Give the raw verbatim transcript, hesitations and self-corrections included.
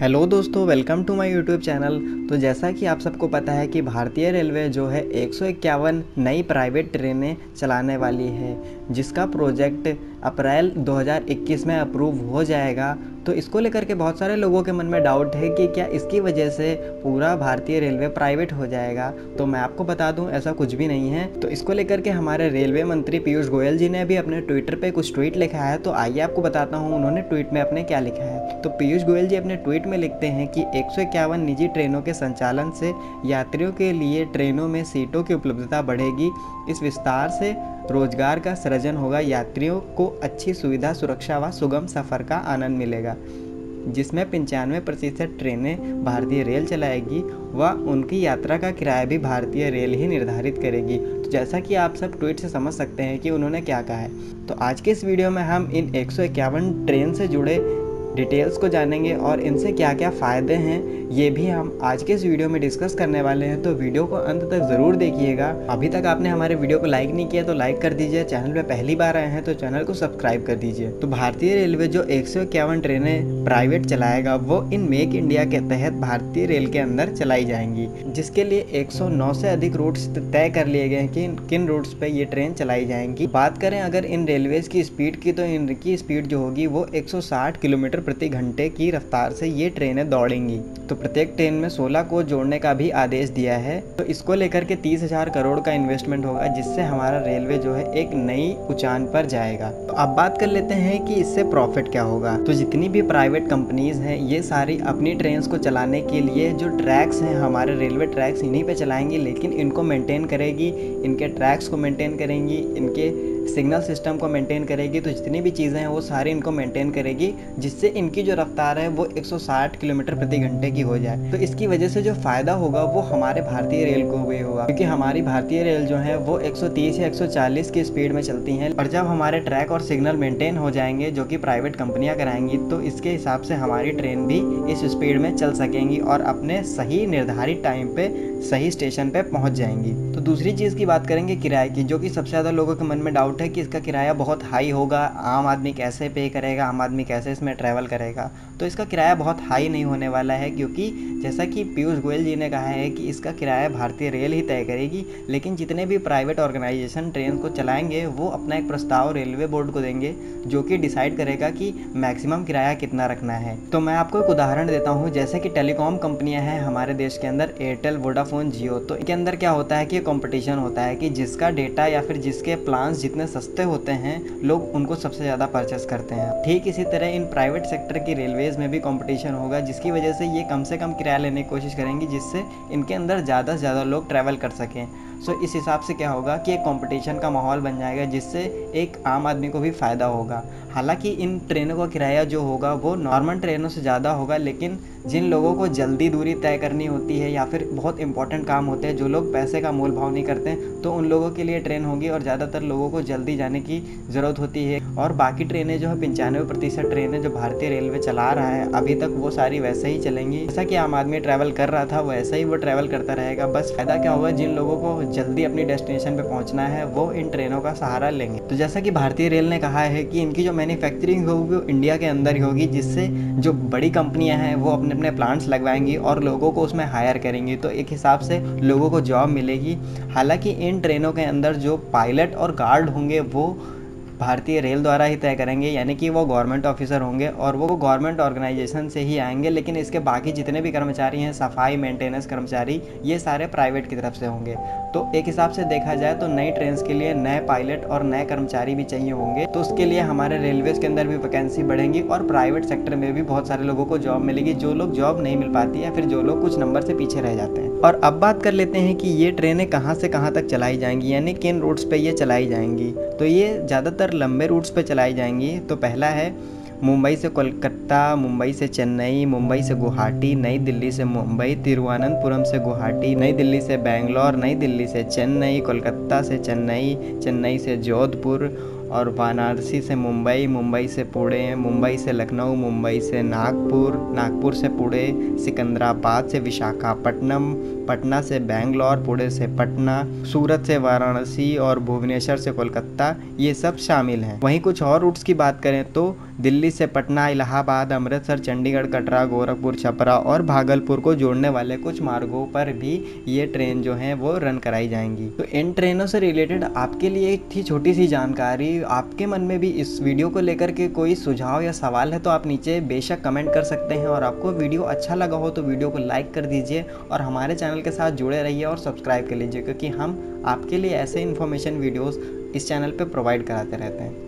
Hello दोस्तों, welcome to my YouTube channel. तो जैसा कि आप सबको पता है कि भारतीय रेलवे जो है एक सौ इक्यावन नई प्राइवेट ट्रेनें चलाने वाली है, जिसका प्रोजेक्ट अप्रैल दो हज़ार इक्कीस में अप्रूव हो जाएगा। तो इसको लेकर के बहुत सारे लोगों के मन में डाउट है कि क्या इसकी वजह से पूरा भारतीय रेलवे प्राइवेट हो जाएगा। तो मैं आपको बता दूं, ऐसा कुछ भी नहीं है। तो इसको लेकर के हमारे रेलवे मंत्री पीयूष गोयल जी ने भी अपने ट्विटर पे कुछ ट्वीट लिखा है। तो आइए आपको बताता हूँ उन्होंने ट्वीट में अपने क्या लिखा है। तो पीयूष गोयल जी अपने ट्वीट में लिखते हैं कि एक सौ इक्यावन निजी ट्रेनों के संचालन से यात्रियों के लिए ट्रेनों में सीटों की उपलब्धता बढ़ेगी। इस विस्तार से रोजगार का सृजन होगा, यात्रियों को अच्छी सुविधा, सुरक्षा व सुगम सफ़र का आनंद मिलेगा, जिसमें पंचानवे प्रतिशत ट्रेनें भारतीय रेल चलाएगी व उनकी यात्रा का किराया भी भारतीय रेल ही निर्धारित करेगी। तो जैसा कि आप सब ट्वीट से समझ सकते हैं कि उन्होंने क्या कहा है। तो आज के इस वीडियो में हम इन एक सौ इक्यावन ट्रेन से जुड़े डिटेल्स को जानेंगे और इनसे क्या क्या फ़ायदे हैं ये भी हम आज के इस वीडियो में डिस्कस करने वाले हैं। तो वीडियो को अंत तक ज़रूर देखिएगा। अभी तक आपने हमारे वीडियो को लाइक नहीं किया तो लाइक कर दीजिए। चैनल पे पहली बार आए हैं तो चैनल को सब्सक्राइब कर दीजिए। तो भारतीय रेलवे जो एक सौ इक्यावन ट्रेनें प्राइवेट चलाएगा वो इन मेक इंडिया के तहत भारतीय रेल के अंदर चलाई जाएंगी, जिसके लिए एक सौ नौ से अधिक रूट्स तय कर लिए गए हैं कि किन रूट्स पर ये ट्रेन चलाई जाएंगी। बात करें अगर इन रेलवेज़ की स्पीड की, तो इनकी स्पीड जो होगी वो एक सौ साठ किलोमीटर प्रति घंटे की रफ्तार से ये ट्रेनें दौड़ेंगी। तो प्रत्येक ट्रेन में सोलह को जोड़ने का भी आदेश दिया है। तो इसको लेकर के तीस हजार करोड़ का इन्वेस्टमेंट होगा, जिससे हमारा रेलवे जो है एक नई ऊंचान पर जाएगा। तो अब बात कर लेते हैं कि इससे प्रॉफिट क्या होगा। तो जितनी भी प्राइवेट कंपनीज हैं ये सारी अपनी ट्रेन को चलाने के लिए जो ट्रैक्स हैं, हमारे रेलवे ट्रैक्स इन्हीं पे चलाएंगी, लेकिन इनको मेंटेन करेगी, इनके ट्रैक्स को मेंटेन करेंगी, इनके सिग्नल सिस्टम को मेंटेन करेगी। तो जितनी भी चीज़ें हैं वो सारी इनको मेंटेन करेगी, जिससे इनकी जो रफ्तार है वो एक सौ साठ किलोमीटर प्रति घंटे की हो जाए। तो इसकी वजह से जो फ़ायदा होगा वो हमारे भारतीय रेल को भी होगा, क्योंकि हमारी भारतीय रेल जो है वो एक सौ तीस या एक सौ चालीस की स्पीड में चलती हैं, और जब हमारे ट्रैक और सिग्नल मेंटेन हो जाएंगे जो कि प्राइवेट कंपनियाँ कराएंगी, तो इसके हिसाब से हमारी ट्रेन भी इस स्पीड में चल सकेंगी और अपने सही निर्धारित टाइम पर सही स्टेशन पर पहुँच जाएंगी। तो दूसरी चीज़ की बात करेंगे किराए की, जो कि सबसे ज़्यादा लोगों के मन में डाउट है कि इसका किराया बहुत हाई होगा, आम आदमी कैसे पे करेगा, आम आदमी कैसे इसमें ट्रैवल करेगा। तो इसका किराया बहुत हाई नहीं होने वाला है, क्योंकि जैसा कि पीयूष गोयल जी ने कहा है कि इसका किराया भारतीय रेल ही तय करेगी। लेकिन जितने भी प्राइवेट ऑर्गेनाइजेशन ट्रेन को चलाएंगे वो अपना एक प्रस्ताव रेलवे बोर्ड को देंगे, जो कि डिसाइड करेगा कि मैक्सिमम किराया कितना रखना है। तो मैं आपको एक उदाहरण देता हूँ, जैसे कि टेलीकॉम कंपनियाँ हैं हमारे देश के अंदर, एयरटेल, वोडाफोन, जियो। तो इनके अंदर क्या होता है कि कॉम्पिटिशन होता है कि जिसका डेटा या फिर जिसके प्लान्स जितने सस्ते होते हैं लोग उनको सबसे ज़्यादा परचेस करते हैं। ठीक इसी तरह इन प्राइवेट सेक्टर की रेलवेज़ में भी कंपटीशन होगा, जिसकी वजह से ये कम से कम किराया लेने की कोशिश करेंगी, जिससे इनके अंदर ज़्यादा से ज़्यादा लोग ट्रैवल कर सकें। सो so, इस हिसाब से क्या होगा कि एक कंपटीशन का माहौल बन जाएगा, जिससे एक आम आदमी को भी फ़ायदा होगा। हालांकि इन ट्रेनों का किराया जो होगा वो नॉर्मल ट्रेनों से ज़्यादा होगा, लेकिन जिन लोगों को जल्दी दूरी तय करनी होती है या फिर बहुत इंपॉर्टेंट काम होते हैं, जो लोग पैसे का मोल भाव नहीं करते तो उन लोगों के लिए ट्रेन होगी, और ज़्यादातर लोगों को जल्दी जाने की ज़रूरत होती है। और बाकी ट्रेनें जो है पंचानवे प्रतिशत ट्रेनें जो भारतीय रेलवे चला रहा है अभी तक वो सारी वैसे ही चलेंगी, जैसा कि आम आदमी ट्रैवल कर रहा था वैसे ही वो ट्रैवल करता रहेगा। बस फ़ायदा क्या होगा, जिन लोगों को जल्दी अपनी डेस्टिनेशन पे पहुंचना है वो इन ट्रेनों का सहारा लेंगे। तो जैसा कि भारतीय रेल ने कहा है कि इनकी जो मैन्युफैक्चरिंग होगी वो इंडिया के अंदर ही होगी, जिससे जो बड़ी कंपनियां हैं वो अपने अपने प्लांट्स लगवाएंगी और लोगों को उसमें हायर करेंगी। तो एक हिसाब से लोगों को जॉब मिलेगी। हालाँकि इन ट्रेनों के अंदर जो पायलट और गार्ड होंगे वो भारतीय रेल द्वारा ही तय करेंगे, यानी कि वो गवर्नमेंट ऑफिसर होंगे और वो गवर्नमेंट ऑर्गेनाइजेशन से ही आएंगे। लेकिन इसके बाकी जितने भी कर्मचारी हैं, सफाई, मेंटेनेंस कर्मचारी, ये सारे प्राइवेट की तरफ से होंगे। तो एक हिसाब से देखा जाए तो नई ट्रेन के लिए नए पायलट और नए कर्मचारी भी चाहिए होंगे, तो उसके लिए हमारे रेलवेज़ के अंदर भी वैकेंसी बढ़ेंगी और प्राइवेट सेक्टर में भी बहुत सारे लोगों को जॉब मिलेगी, जो लोग जॉब नहीं मिल पाती या फिर जो लोग कुछ नंबर से पीछे रह जाते हैं। और अब बात कर लेते हैं कि ये ट्रेनें कहाँ से कहाँ तक चलाई जाएंगी, यानी किन रूट्स पर ये चलाई जाएंगी। तो ये ज़्यादातर लंबे रूट्स पे चलाई जाएंगी। तो पहला है मुंबई से कोलकाता, मुंबई से चेन्नई, मुंबई से गुवाहाटी, नई दिल्ली से मुंबई, तिरुवनंतपुरम से गुवाहाटी, नई दिल्ली से बेंगलोर, नई दिल्ली से चेन्नई, कोलकाता से चेन्नई, चेन्नई से जोधपुर और वाराणसी से मुंबई, मुंबई से पुणे, मुंबई से लखनऊ, मुंबई से नागपुर, नागपुर से पुणे, सिकंदराबाद से विशाखापट्टनम, पटना से बैंगलोर, पुणे से पटना, सूरत से वाराणसी और भुवनेश्वर से कोलकाता, ये सब शामिल हैं। वहीं कुछ और रूट्स की बात करें तो दिल्ली से पटना, इलाहाबाद, अमृतसर, चंडीगढ़, कटरा, गोरखपुर, छपरा और भागलपुर को जोड़ने वाले कुछ मार्गों पर भी ये ट्रेन जो है वो रन कराई जाएंगी। तो इन ट्रेनों से रिलेटेड आपके लिए एक थी छोटी सी जानकारी। आपके मन में भी इस वीडियो को लेकर के कोई सुझाव या सवाल है तो आप नीचे बेशक कमेंट कर सकते हैं। और आपको वीडियो अच्छा लगा हो तो वीडियो को लाइक कर दीजिए और हमारे चैनल के साथ जुड़े रहिए और सब्सक्राइब कर लीजिए, क्योंकि हम आपके लिए ऐसे इन्फॉर्मेशन वीडियोज़ इस चैनल पर प्रोवाइड कराते रहते हैं।